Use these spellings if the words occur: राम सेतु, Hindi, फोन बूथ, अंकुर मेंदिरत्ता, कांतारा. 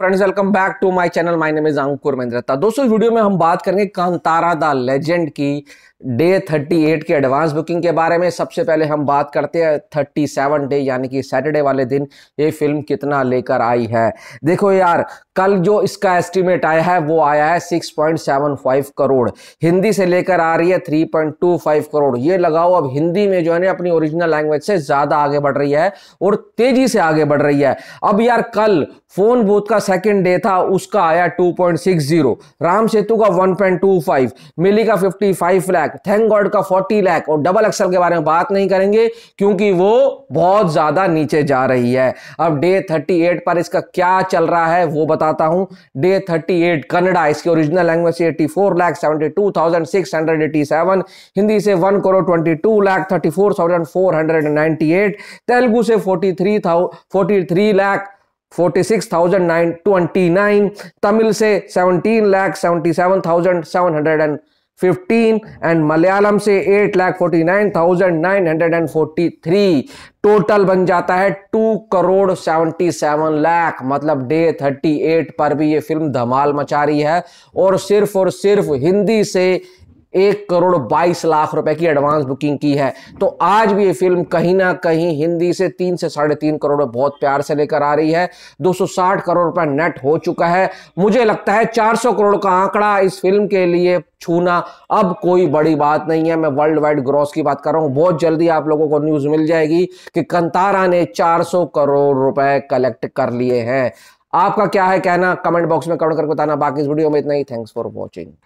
Friends welcome back to my channel, my name is अंकुर मेंदिरत्ता। दोस्तों इस वीडियो में हम बात करेंगे कांतारा द लेजेंड की डे 38 की एडवांस बुकिंग के बारे में। सबसे पहले हम बात करते हैं 37 डे यानी कि सैटरडे वाले दिन ये फिल्म कितना लेकर आई है। देखो यार, कल जो इसका एस्टिमेट आया है वो आया है 6.75 करोड़, हिंदी से लेकर आ रही है 3.25 करोड़। ये लगाओ अब हिंदी में जो है ना अपनी ओरिजिनल लैंग्वेज से ज़्यादा आगे बढ़ रही है और तेज़ी से आगे बढ़ रही है। अब यार कल फोन बूथ का सेकेंड डे था, उसका आया 2.60, राम सेतु का 1.25, मिली का 55 लाख, थैंक गॉड का 40 लाख और डबल एक्सल के बारे में बात नहीं करेंगे क्योंकि वो बहुत ज़्यादा नीचे जा रही है। अब डे 38 पर इसका क्या चल रहा है वो आता हूं। डे 38 कन्नड़ा इसकी ओरिजिनल लैंग्वेज से 84,72,687, हिंदी से 1,22,34,498, तेलुगु से 43,46,929, तमिल से 17,77,715 एंड मलयालम से 8,49,943। टोटल बन जाता है 2.77 करोड़। मतलब डे 38 पर भी ये फिल्म धमाल मचा रही है और सिर्फ हिंदी से 1.22 करोड़ रुपए की एडवांस बुकिंग की है। तो आज भी ये फिल्म कहीं ना कहीं हिंदी से 3 से 3.5 करोड़ बहुत प्यार से लेकर आ रही है। 260 करोड़ रुपए नेट हो चुका है। मुझे लगता है 400 करोड़ का आंकड़ा इस फिल्म के लिए छूना अब कोई बड़ी बात नहीं है। मैं वर्ल्ड वाइड ग्रॉस की बात कर रहा हूं। बहुत जल्दी आप लोगों को न्यूज मिल जाएगी कि कांतारा ने 400 करोड़ रुपए कलेक्ट कर लिए हैं। आपका क्या है कहना, कमेंट बॉक्स में कमेंट करके बताना। बाकी इस वीडियो में इतना ही। Thanks for watching.